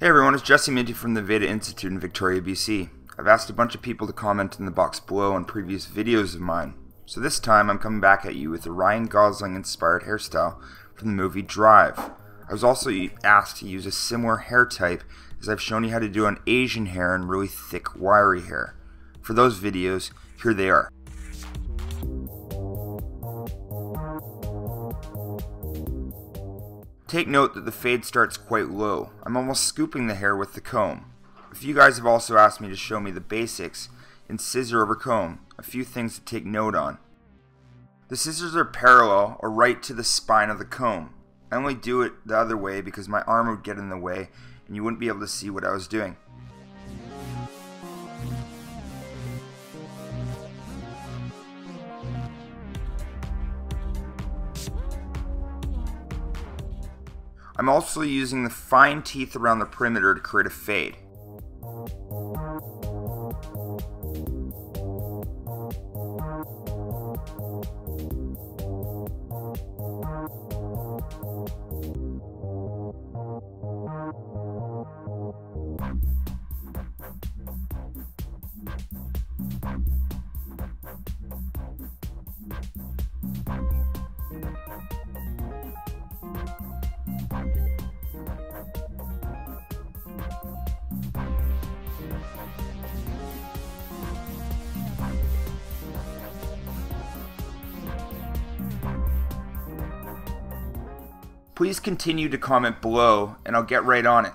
Hey everyone, it's Jesse Minty from the Veda Institute in Victoria, BC. I've asked a bunch of people to comment in the box below on previous videos of mine. So this time I'm coming back at you with a Ryan Gosling inspired hairstyle from the movie Drive. I was also asked to use a similar hair type as I've shown you how to do on Asian hair and really thick wiry hair. For those videos, here they are. Take note that the fade starts quite low. I'm almost scooping the hair with the comb. A few guys have also asked me to show me the basics in scissor over comb, a few things to take note on. The scissors are parallel or right to the spine of the comb. I only do it the other way because my arm would get in the way and you wouldn't be able to see what I was doing. I'm also using the fine teeth around the perimeter to create a fade. Please continue to comment below and I'll get right on it.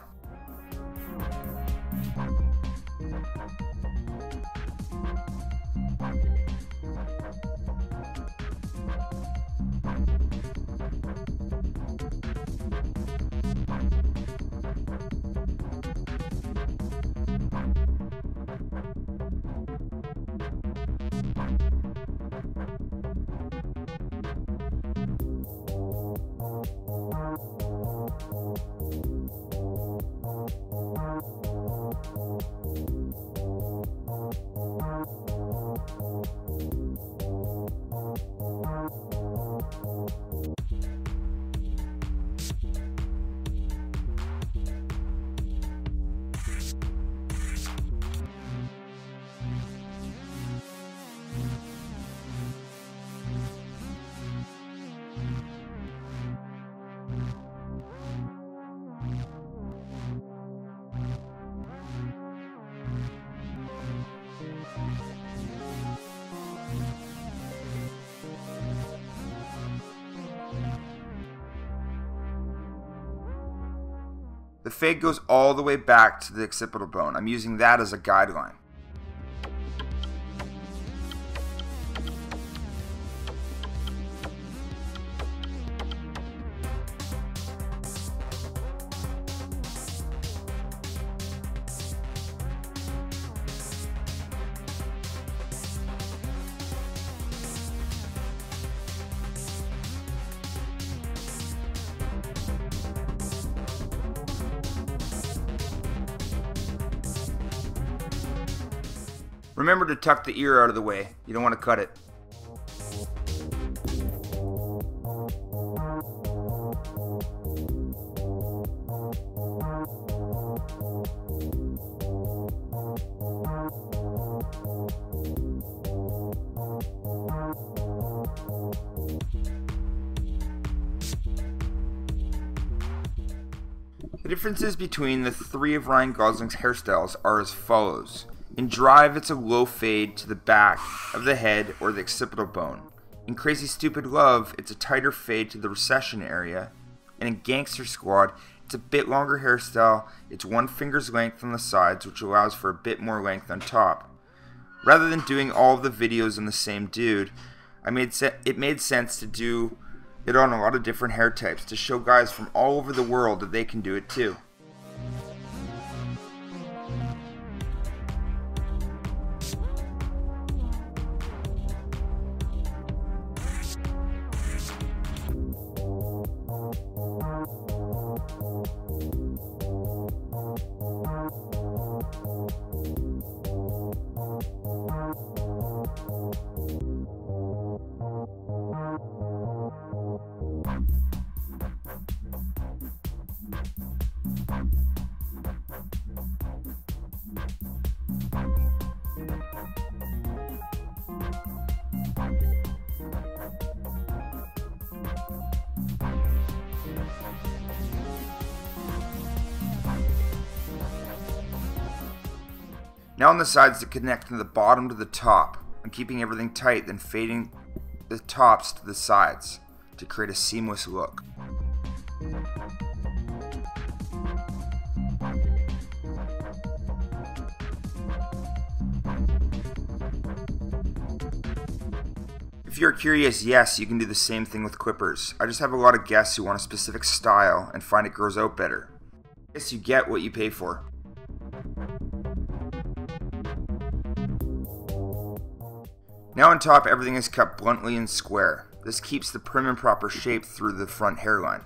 The fade goes all the way back to the occipital bone. I'm using that as a guideline. Remember to tuck the ear out of the way. You don't want to cut it. The differences between the three of Ryan Gosling's hairstyles are as follows. In Drive, it's a low fade to the back of the head or the occipital bone. In Crazy Stupid Love, it's a tighter fade to the recession area. And in Gangster Squad, it's a bit longer hairstyle. It's one finger's length on the sides, which allows for a bit more length on top. Rather than doing all of the videos on the same dude, it made sense to do it on a lot of different hair types to show guys from all over the world that they can do it too. Now on the sides to connect from the bottom to the top. I'm keeping everything tight, then fading the tops to the sides to create a seamless look. If you're curious, yes, you can do the same thing with clippers. I just have a lot of guests who want a specific style and find it grows out better. I guess you get what you pay for. Now on top, everything is cut bluntly and square. This keeps the prim and proper shape through the front hairline.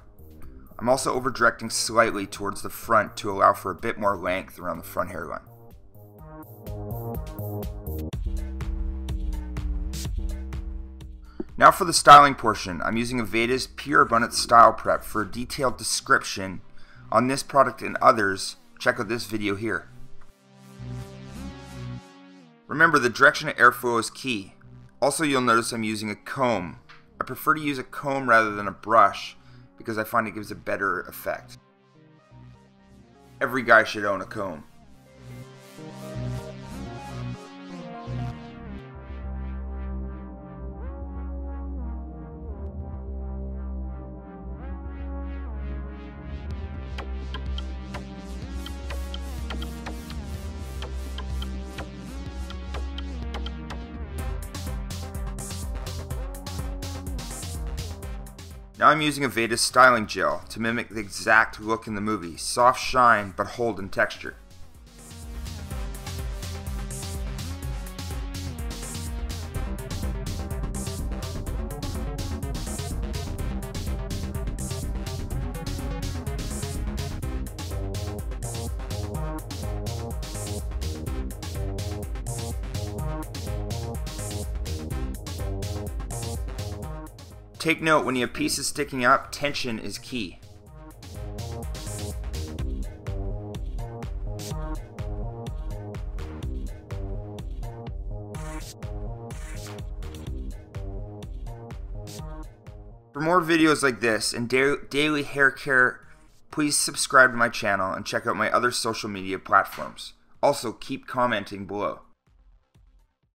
I'm also over-directing slightly towards the front to allow for a bit more length around the front hairline. Now for the styling portion, I'm using Aveda's Pure Abundance Style Prep for a detailed description on this product and others. Check out this video here. Remember, the direction of airflow is key. Also, you'll notice I'm using a comb. I prefer to use a comb rather than a brush because I find it gives a better effect. Every guy should own a comb. Now I'm using Aveda's styling gel to mimic the exact look in the movie. Soft shine, but hold in texture. Take note, when you have pieces sticking up, tension is key. For more videos like this and daily hair care, please subscribe to my channel and check out my other social media platforms. Also, keep commenting below.